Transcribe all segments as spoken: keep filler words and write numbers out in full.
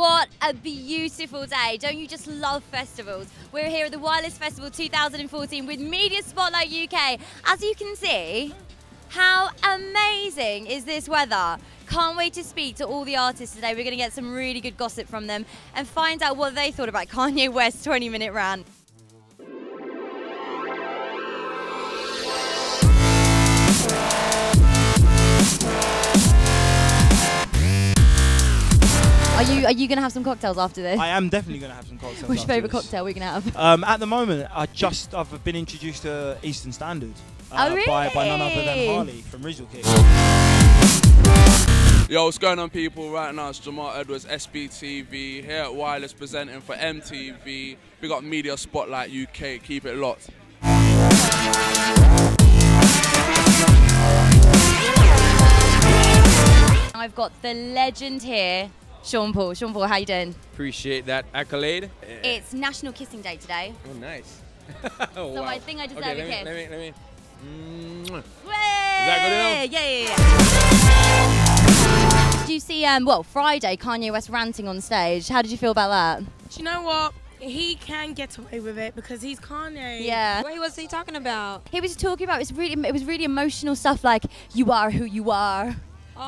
What a beautiful day. Don't you just love festivals? We're here at the Wireless Festival two thousand fourteen with Media Spotlight U K. As you can see, how amazing is this weather? Can't wait to speak to all the artists today. We're going to get some really good gossip from them and find out what they thought about Kanye West's twenty minute rant. Are you, are you going to have some cocktails after this? I am definitely going to have some cocktails. Which favourite cocktail are we going to have? Um, at the moment, I just, I've been introduced to Eastern Standard uh, oh, really? by, by none other than Harley from Rizzle Kicks. Yo, what's going on, people? Right now, it's Jamal Edwards, S B T V, here at Wireless, presenting for M T V. We got Media Spotlight U K. Keep it locked. I've got the legend here. Sean Paul. Sean Paul, how you doing? Appreciate that accolade. Yeah. It's National Kissing Day today. Oh, nice. oh, so wow. I think I deserve okay, a me, kiss. Let me, let me. Mm-hmm. Is that good enough? Yeah, yeah, yeah. Did you see, um, well, Friday, Kanye West ranting on stage? How did you feel about that? Do you know what? He can get away with it because he's Kanye. Yeah. What was he talking about? He was talking about, it was really, it was really emotional stuff like, you are who you are.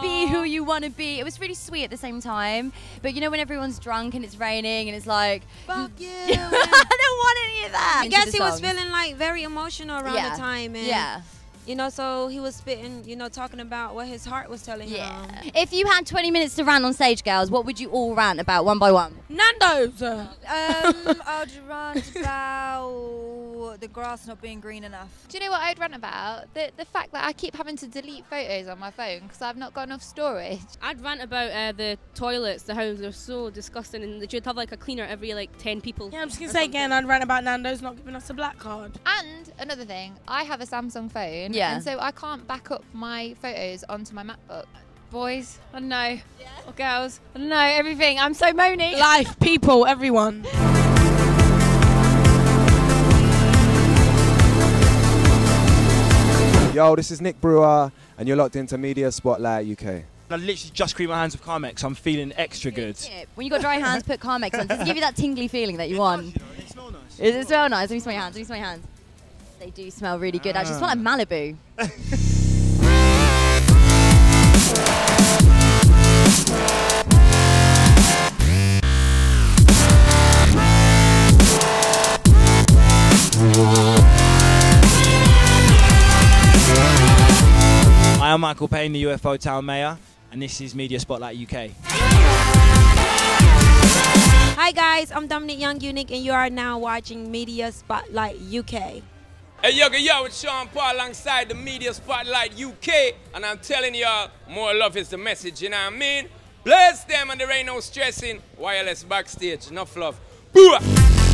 Be who you want to be. It was really sweet at the same time. But you know when everyone's drunk and it's raining and it's like, fuck you. I don't want any of that. I guess he was feeling like very emotional around yeah. the time. And yeah. You know, so he was spitting, you know, talking about what his heart was telling yeah. him. If you had twenty minutes to rant on stage, girls, what would you all rant about one by one? Nando's. Um, I'd rant about the grass not being green enough. Do you know what I'd rant about? The, the fact that I keep having to delete photos on my phone because I've not got enough storage. I'd rant about uh, the toilets, the homes are so disgusting and that you'd have like a cleaner every like ten people. Yeah, I'm just going to say something. Again, I'd rant about Nando's not giving us a black card. And another thing, I have a Samsung phone. Yeah. And so I can't back up my photos onto my MacBook. Boys, I don't know. Yeah. Or girls, I don't know. Everything. I'm so moany. Life, people, everyone. Yo, this is Nick Brewer, and you're locked into Media Spotlight U K. I literally just cleaned my hands with Carmex. I'm feeling extra good. When you got dry hands, put Carmex on. Does it give you that tingly feeling that you it want? Does, you know, it smells nice. It, it smells nice. Let me smell your hands. Let me smell your hands. They do smell really good. Actually, smell like Malibu. I am Michael Payne, the U F O Town Mayor, and this is Media Spotlight U K. Hi guys, I'm Dominic Young Unique, and you are now watching Media Spotlight U K. Hey, yo, yo, it's Sean Paul alongside the Media Spotlight U K, and I'm telling y'all, more love is the message, you know what I mean? Bless them and there ain't no stressing. Wireless backstage, enough love. Boo!